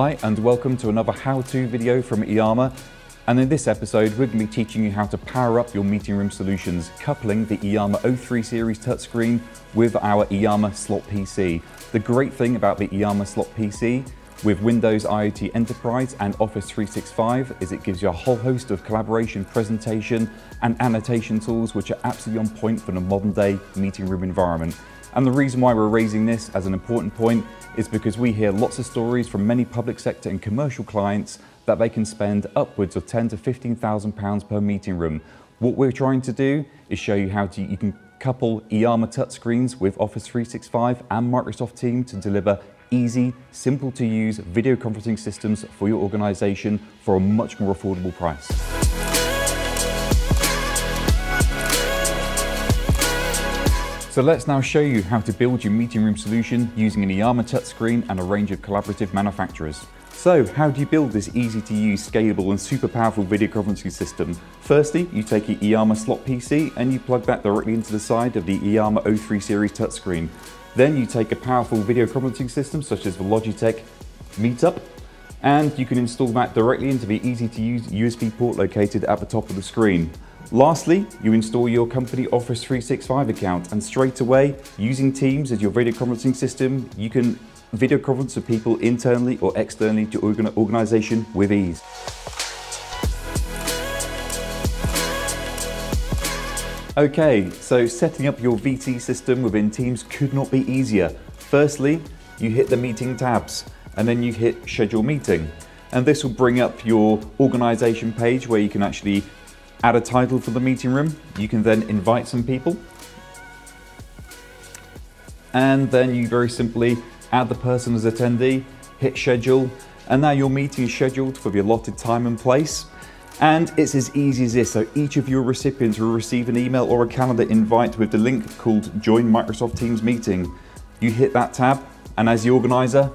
Hi and welcome to another how-to video from iiyama, and in this episode we're going to be teaching you how to power up your meeting room solutions coupling the iiyama O3 series touchscreen with our iiyama slot PC. The great thing about the iiyama slot PC with Windows IoT Enterprise and Office 365 is it gives you a whole host of collaboration, presentation and annotation tools which are absolutely on point for the modern day meeting room environment. And the reason why we're raising this as an important point is because we hear lots of stories from many public sector and commercial clients that they can spend upwards of £10,000 to £15,000 per meeting room. What we're trying to do is show you how you can couple iiyama touchscreens with Office 365 and Microsoft Teams to deliver easy, simple to use video conferencing systems for your organisation for a much more affordable price. So let's now show you how to build your meeting room solution using an iiyama touchscreen and a range of collaborative manufacturers. So how do you build this easy to use, scalable and super powerful video conferencing system? Firstly, you take an iiyama slot PC and you plug that directly into the side of the iiyama O3 series touchscreen. Then you take a powerful video conferencing system such as the Logitech Meetup, and you can install that directly into the easy to use USB port located at the top of the screen. Lastly, you install your company Office 365 account, and straight away, using Teams as your video conferencing system, you can video conference with people internally or externally to your organization with ease. Okay, so setting up your VT system within Teams could not be easier. Firstly, you hit the meeting tabs, and then you hit schedule meeting. And this will bring up your organization page where you can actually add a title for the meeting room. You can then invite some people. And then you very simply add the person as attendee, hit schedule, and now your meeting is scheduled for the allotted time and place. And it's as easy as this. So each of your recipients will receive an email or a calendar invite with the link called Join Microsoft Teams Meeting. You hit that tab, and as the organizer,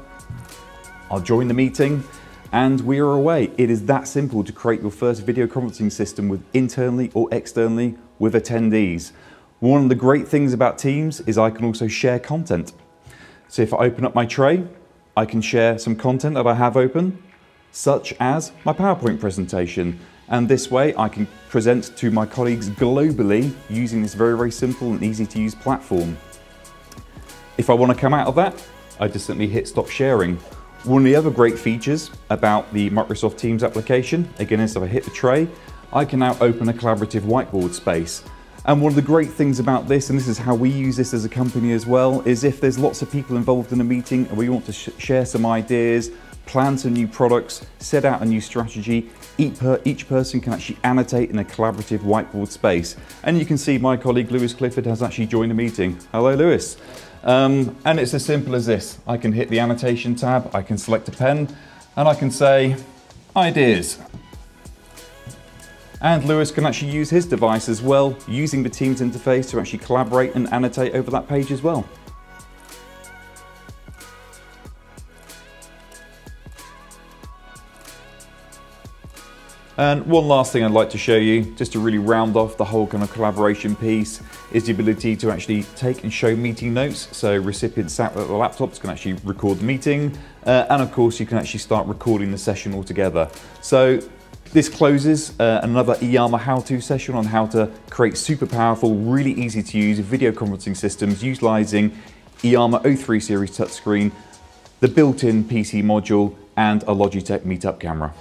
I'll join the meeting. And we are away. It is that simple to create your first video conferencing system with internally or externally with attendees. One of the great things about Teams is I can also share content. So if I open up my tray, I can share some content that I have open, such as my PowerPoint presentation. And this way I can present to my colleagues globally using this very, very simple and easy to use platform. If I want to come out of that, I just simply hit stop sharing. One of the other great features about the Microsoft Teams application, again, is if I hit the tray, I can now open a collaborative whiteboard space. And one of the great things about this, and this is how we use this as a company as well, is if there's lots of people involved in a meeting and we want to share some ideas, plan some new products, set out a new strategy, each person can actually annotate in a collaborative whiteboard space. And you can see my colleague Lewis Clifford has actually joined the meeting. Hello, Lewis. And it's as simple as this. I can hit the annotation tab, I can select a pen, and I can say, ideas. And Lewis can actually use his device as well, using the Teams interface to actually collaborate and annotate over that page as well. And one last thing I'd like to show you, just to really round off the whole kind of collaboration piece, is the ability to actually take and show meeting notes. So recipients sat at the laptops can actually record the meeting, and of course you can actually start recording the session altogether. So this closes another iiyama how-to session on how to create super powerful, really easy to use video conferencing systems utilizing iiyama O3 series touchscreen, the built-in PC module, and a Logitech Meetup camera.